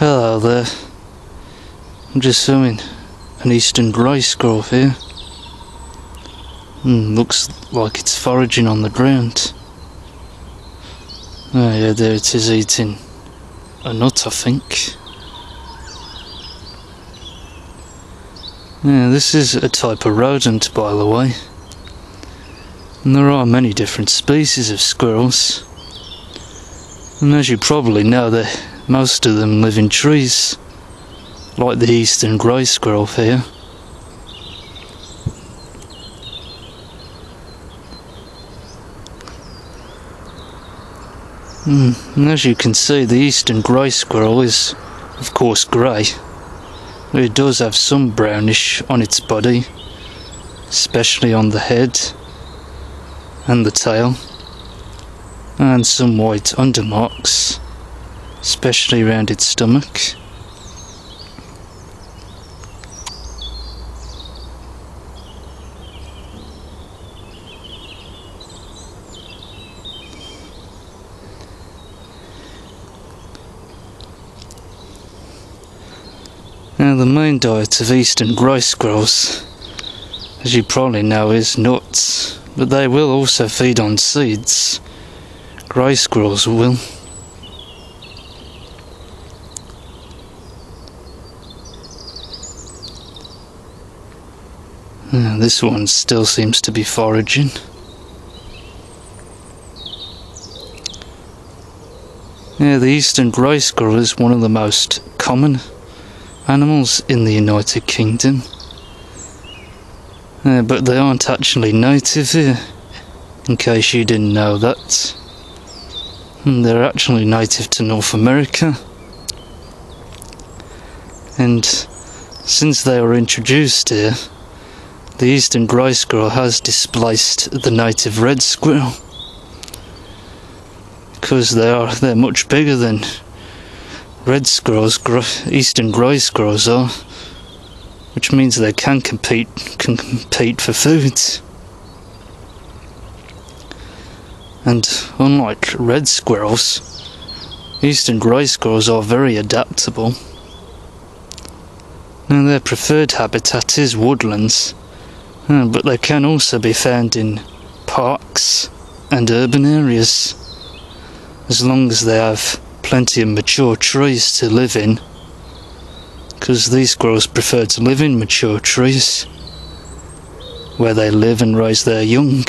Hello there. I'm just filming an eastern rice grove here. Looks like it's foraging on the ground. Oh yeah, there it is, eating a nut, I think. Yeah, this is a type of rodent, by the way. And there are many different species of squirrels. And as you probably know, most of them live in trees, like the eastern grey squirrel here. And as you can see, the eastern grey squirrel is, of course, grey. It does have some brownish on its body, especially on the head and the tail, and some white undermarks, especially around its stomach. Now, the main diet of eastern grey squirrels, as you probably know, is nuts, but they will also feed on seeds. Grey squirrels will. This one still seems to be foraging. Yeah, the eastern grey squirrel is one of the most common animals in the United Kingdom. But they aren't actually native here, in case you didn't know that. They're actually native to North America. And since they were introduced here, the eastern grey squirrel has displaced the native red squirrel, because they're much bigger than red squirrels. Eastern grey squirrels are, which means they can compete for food. And unlike red squirrels, eastern grey squirrels are very adaptable. Now, their preferred habitat is woodlands. But they can also be found in parks and urban areas, as long as they have plenty of mature trees to live in, because these squirrels prefer to live in mature trees, where they live and raise their young.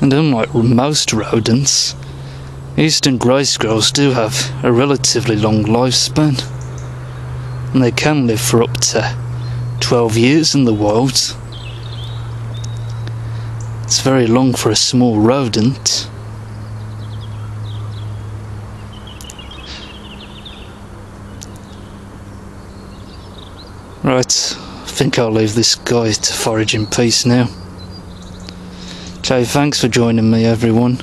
And unlike most rodents, eastern grey squirrels do have a relatively long lifespan, and they can live for up to 12 years in the wild. It's very long for a small rodent. Right, I think I'll leave this guy to forage in peace now. Okay, thanks for joining me, everyone.